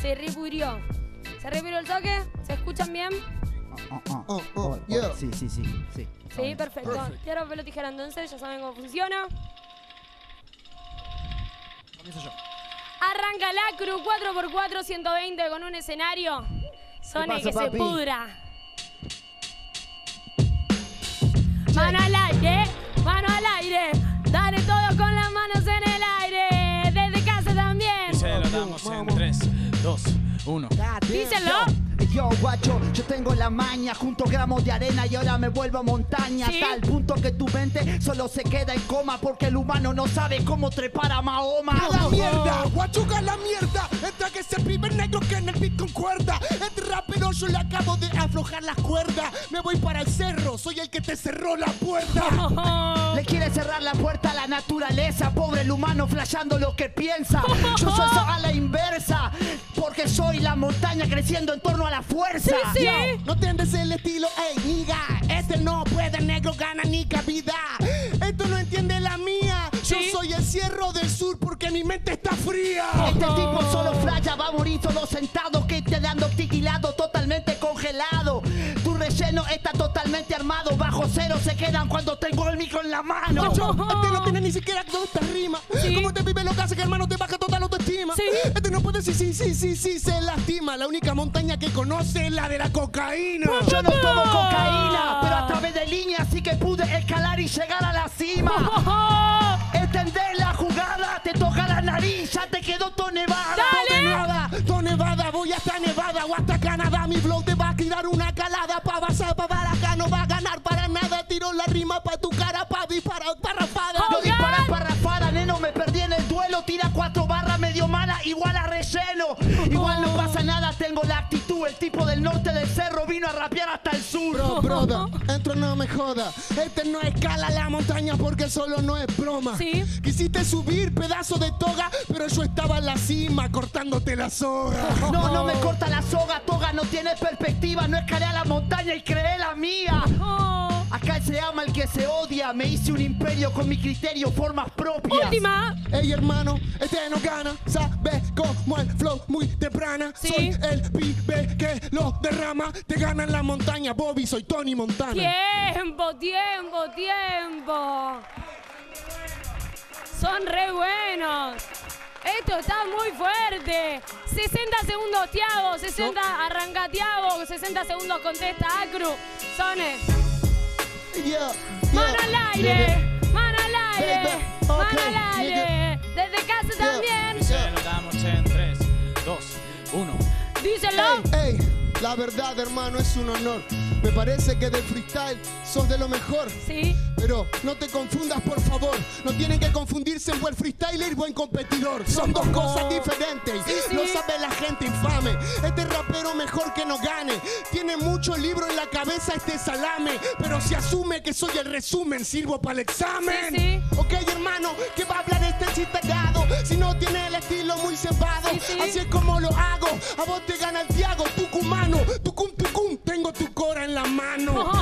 Se repudrió. ¿Se repudrió el toque? ¿Se escuchan bien? Sí. Sí, perfecto. Piedra, papel o tijera, entonces, ya saben cómo funciona. Comienzo yo. Arranca la ACRU 4x4 120 con un escenario. Sone que papi se pudra. Mano al aire, mano al aire. Dale todo con las manos en el aire. Desde casa también. Y se lo damos en 3, 2, 1. Díselo. Yo, guacho, yo tengo la maña, junto gramos de arena y ahora me vuelvo montaña. ¿Sí? Tal punto que tu mente solo se queda en coma porque el humano no sabe cómo trepar a Mahoma. ¡A la mierda! ¡Guachuga a la mierda! Entra que ese primer negro que en el beat concuerda. Este rapero yo le acabo de aflojar las cuerdas. Me voy para el cerro, soy el que te cerró la puerta. Le quiere cerrar la puerta a la naturaleza, pobre el humano flashando lo que piensa. Yo soy a la inversa, porque soy la montaña creciendo en torno a la fuerza. Sí, sí. Yo, no tiendes el estilo, ey, niga. Este no puede, negro gana ni cabida. Esto no entiende la mía. ¿Sí? Yo soy el cierro del sur porque mi mente está fría. Este tipo solo flaya, va a morir solo sentado, que te dando titilado, totalmente congelado. Tu relleno está totalmente armado, bajo cero se quedan cuando tengo el micro en la mano. Yo, este no tiene ni siquiera dos rimas. ¿Sí? Como te vive lo que hace que hermano te baja toda la autoestima. ¿Sí? Este no puede, sí, se lastima. La única montaña que conoce es la de la cocaína. Pues yo no tomo cocaína, pero a través de líneas sí que pude escalar y llegar a la cima. Entender la jugada, te toca la nariz, ya te quedó tonevada, voy hasta Nevada o hasta Canadá. Mi blog te va a tirar una calada, pa' basar, pa' baraja, no va a ganar para nada. Tiro la rima pa' tu cara, pa' disparar parrafada. No disparas parrafada, neno, me perdí en el duelo. Tira 4 barras medio mala, igual a relleno. Igual no pasa nada, tengo la actitud. El tipo del norte del cerro vino a rapear hasta el sur. Bro, broda, entro no me joda. Este no escala la montaña porque solo no es broma. ¿Sí? Quisiste subir pedazo de toga, pero yo estaba en la cima cortándote la soga. No me corta la soga, toga, no tienes perspectiva. No escalé a la montaña y creé la mía. Acá se ama el que se odia. Me hice un imperio con mi criterio, formas propias. Última. Ey, hermano, este no gana. Sabes cómo el flow muy temprana. ¿Sí? Soy el pibe que lo derrama. Te ganan la montaña, Bobby, soy Tony Montana. Tiempo. Son re buenos. Esto está muy fuerte. 60 segundos, Tiago. 60, no. Arranca Tiago. 60 segundos, contesta ACRU. Sone. Mano al aire, mano al aire, mano al aire. Desde casa también. Y se lo damos en 3, 2, 1. Díselo. Ey, la verdad, hermano, es un honor. Me parece que del freestyle sos de lo mejor. Sí. Pero no te confundas, por favor. No tienen que confundirse en buen freestyler y buen competidor. Son dos cosas diferentes. Sí. Lo sabe la gente infame. Este rapero mejor que no gane. Tiene mucho libro en la cabeza este salame. Pero si asume que soy el resumen, sirvo para el examen. Sí. Ok, hermano, ¿qué va a hablar este chistagado? Si no tiene el estilo muy cebado. Sí. Así es como lo hago. A vos te gana el Tiago, tucumano. Tucum, tengo tu cora en la mano.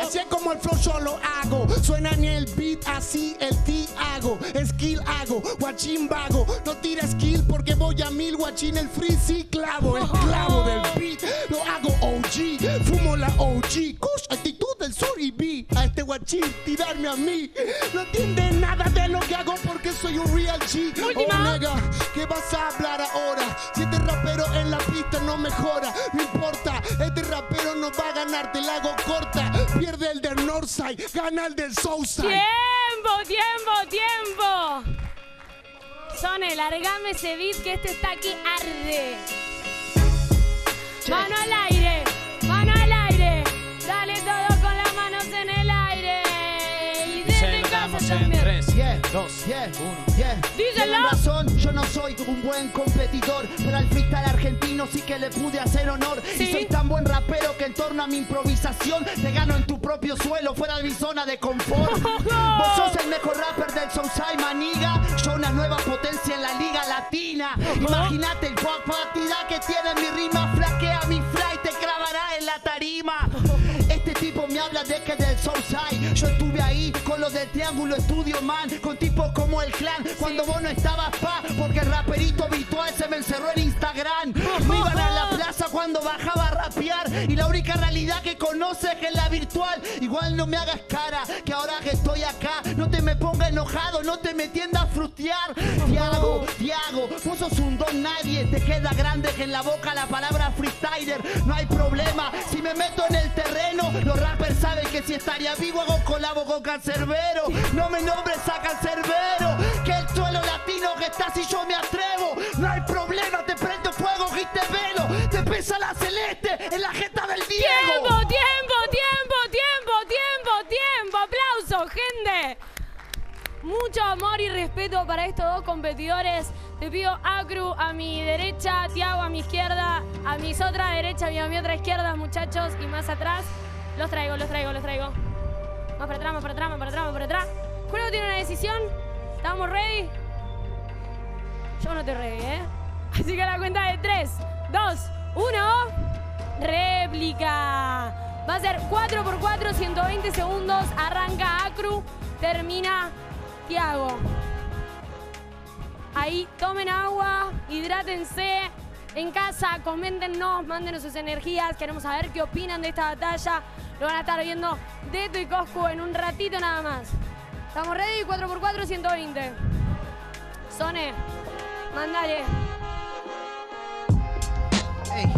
Así es como el flow yo lo hago. Suena en el beat así el Tiago. Skill hago, guachín vago. No tira skill porque voy a 1000 guachín. El free sí clavo, esclavo del beat. Lo hago OG, fumo la OG. Kush, actitud del sur y vi a este guachín tirarme a mí. No entiende nada de lo que hago porque soy un real G. Última. Oh, nega, ¿qué vas a hablar ahora? Si este rapero en la pista no mejora, no importa. Este rapero no va a ganar, te la hago corta. Pierde el del Northside, gana el del Southside. ¡Tiempo! Sone, largame ese beat que este está aquí arde. Mano al aire, dale todo con las manos en el aire. Y desde casa también. 3, 2, 1. Tienen razón, yo no soy un buen competidor, pero al freestyle argentino sí que le pude hacer honor. ¿Sí? Y soy tan buen rapero que en torno a mi improvisación te gano en tu propio suelo, fuera de mi zona de confort. Vos sos el mejor rapper del Southside, maniga. Yo una nueva potencia en la liga latina. Imagínate el pop actividad que tiene mi rima. Flaquea mi fly, te clavará en la tarima. Este tipo me habla de que del Southside. Yo estuve ahí con los del Triángulo Estudio, man, con tipos como el Clan. Cuando vos no estabas, porque el raperito virtual se me encerró en Instagram. Gran. Me iban a la plaza cuando bajaba a rapear, y la única realidad que conoces es la virtual. Igual no me hagas cara, que ahora que estoy acá, no te me pongas enojado, no te me tiendas a frustear. Tiago, Tiago, vos sos un don nadie, te queda grande que en la boca la palabra freestyler. No hay problema, si me meto en el terreno, los rappers saben que si estaría vivo hago colabo con Cancerbero. No me nombres a Cancerbero, que el suelo latino que está si yo me atrevo. No hay problema, te prendo fuego y te velo, te pesa la celeste en la jeta del Diego. ¡Tiempo, tiempo, tiempo, tiempo, tiempo, tiempo! ¡Aplausos, gente! Mucho amor y respeto para estos dos competidores. Te pido ACRU a mi derecha, Tiago a mi izquierda, a mis otra derecha y a mi otra izquierda, muchachos, y más atrás. Los traigo, los traigo, los traigo. Más para atrás, más para atrás, más para atrás, más para atrás. Juego tiene una decisión. ¿Estamos ready? Yo no estoy ready, ¿eh? Así que a la cuenta de 3, 2, 1... ¡réplica! Va a ser 4×4, 120 segundos. Arranca ACRU, termina Tiago. Ahí, tomen agua, hidrátense. En casa, coméntenos, mándenos sus energías. Queremos saber qué opinan de esta batalla. Lo van a estar viendo Deto y Coscu en un ratito nada más. Estamos ready, 4×4, 120. Sone, mandale. Hey.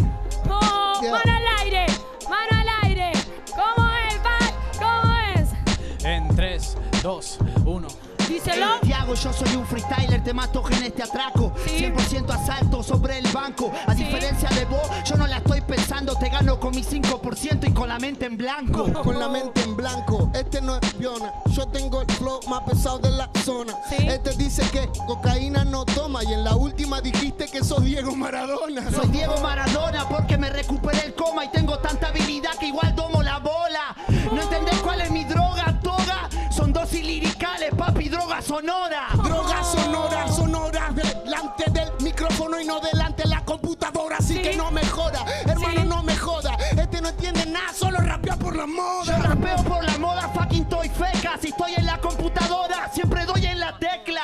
¡Oh! Yeah. ¡Mano al aire! ¡Mano al aire! ¿Cómo es, Pat? ¿Cómo es? En 3, 2, 1... Díselo. Tiago, yo soy un freestyler, te mato en este atraco. Sí. 100% asalto sobre el banco. A diferencia de vos, yo no la estoy pensando. Te gano con mi 5% y con la mente en blanco. Con la mente en blanco. Este no es Biona. Yo tengo el flow más pesado de la zona. Sí. Este dice que cocaína no toma. Y en la última dijiste que sos Diego Maradona. Soy Diego Maradona porque me recuperé el coma. Y tengo tanta habilidad que igual domo la bola. No entendés cuál es mi droga, toga. Son dosis liricales, papi, droga sonora. Droga sonora, sonora, delante del micrófono y no delante de la computadora. Así que no me joda, hermano, no me joda. Este no entiende nada, solo rapea por la moda. Yo rapeo por la moda, fucking estoy feca. Si estoy en la computadora, siempre doy en la tecla.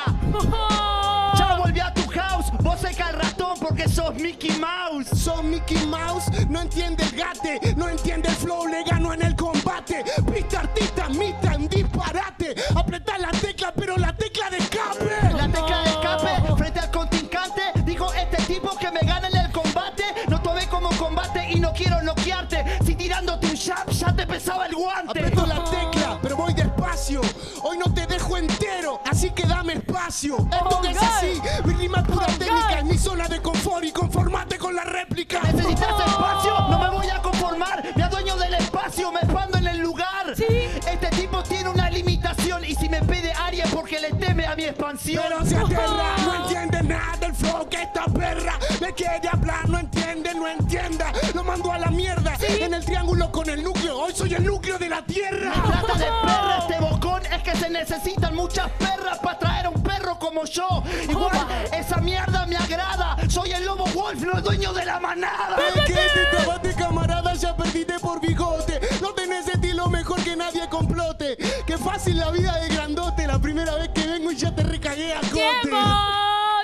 Ya volví a tu house, vos seca el ratón porque sos Mickey Mouse. Sos Mickey Mouse, no entiende el gate, no entiende el flow, le gano en el combate. Pista artista, mita, en disparate. Apretá la tecla, pero la tecla de escape. La tecla de escape frente al contrincante. Digo, este tipo que me gana en el combate. No tomé como combate y no quiero noquearte. Si tirándote un jab ya te pesaba el guante. Apreto la tecla, pero voy despacio. Hoy no te dejo entero, así que dame espacio. Esto es así, mi rima es pura técnica. Es mi zona de confort y conformate con la réplica. ¿Necesitas espacio? No me voy a conformar. Me adueño del espacio, me expando en el lugar. Este tipo tiene una limitación y si me pide área es porque le teme a mi expansión. Pero se aterra, no entiende nada del flow que esta perra le quiere hablar, no entiende, no entienda. Lo mando a la mierda en el triángulo con el núcleo. Hoy soy el núcleo de la tierra. Me trata de perra este bocón, es que se necesitan muchas perras para traer a un perro como yo. Igual esa mierda me agrada. Soy el lobo wolf, no el dueño de la manada. ¿Qué te tapaste, camarada? Ya perdiste por bigote. No tenés estilo, mejor que nadie complote. Qué fácil la vida de grandote. La primera vez que vengo y ya te recagué a corte. ¡Tiempo!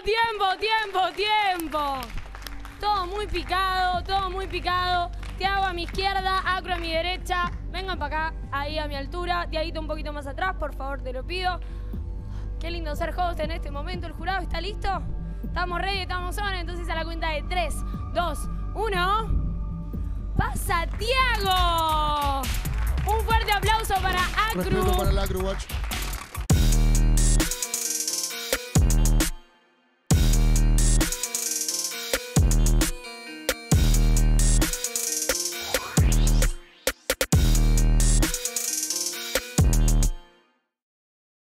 ¡Tiempo, tiempo, tiempo! Todo muy picado, todo muy picado. Tiago a mi izquierda, ACRU a mi derecha. Vengan para acá, ahí a mi altura. Tiaguito un poquito más atrás, por favor, te lo pido. Qué lindo ser host en este momento. ¿El jurado está listo? Estamos ready, estamos on. Entonces a la cuenta de 3, 2, 1... ¡Pasa, Tiago! Un fuerte aplauso para ACRU. Respeto para el ACRU, guacho.